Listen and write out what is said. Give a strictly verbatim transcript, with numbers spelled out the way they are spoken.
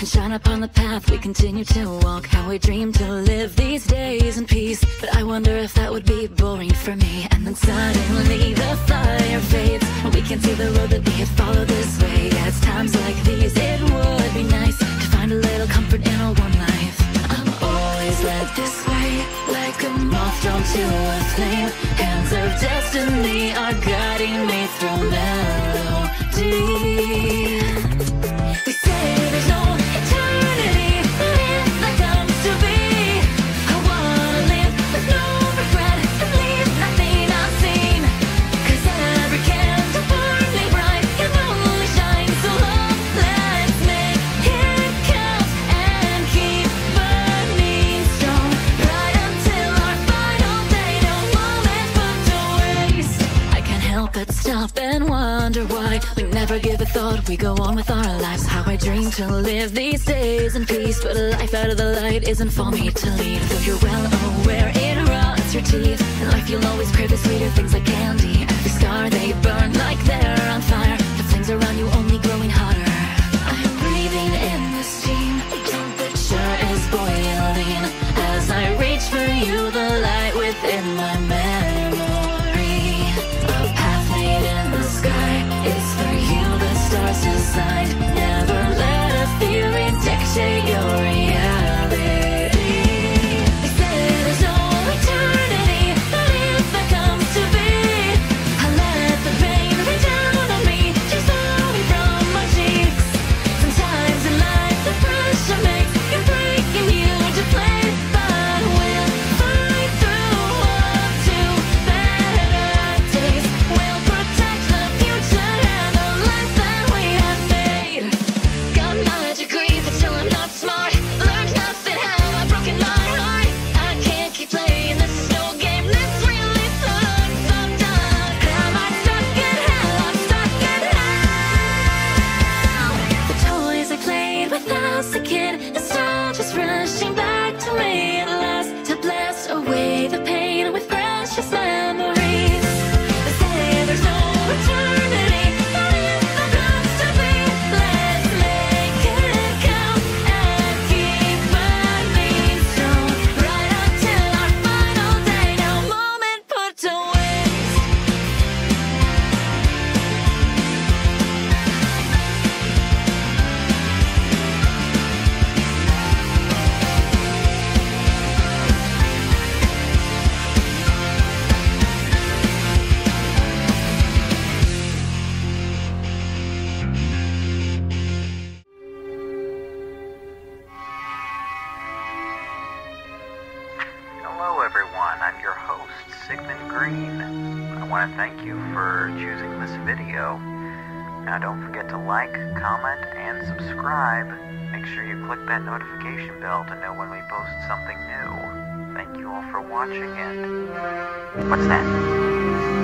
and shine upon the path we continue to walk. How we dream to live these days in peace, but I wonder if that would be boring for me. And then suddenly the fire fades, and we can see the road that we have followed this way. At times like these it would be nice to find a little comfort in our one life. I'm always led this way, like a moth drawn to a flame. Hands of destiny are guiding me through melody. They say there's no stop and wonder why we never give a thought. We go on with our lives. How I dream to live these days in peace, but a life out of the light isn't for me to lead. Though you're well aware it rots your teeth, in life you'll always crave the sweeter things like candy. Every scar they burn like they're on fire, the flames around you only growing hotter. I'm breathing in the steam, the temperature is boiling as I reach for you, the light within my memory. It's for you the stars designed. Never let a theory dictate your reality. They say there's no eternity, but if that comes to be, I let the pain rain down on me, just away from my cheeks. Sometimes in life the pressure makes you break and you deflate. Hello everyone, I'm your host, Sigmund Greene. I want to thank you for choosing this video. Now don't forget to like, comment, and subscribe. Make sure you click that notification bell to know when we post something new. Thank you all for watching and... What's that?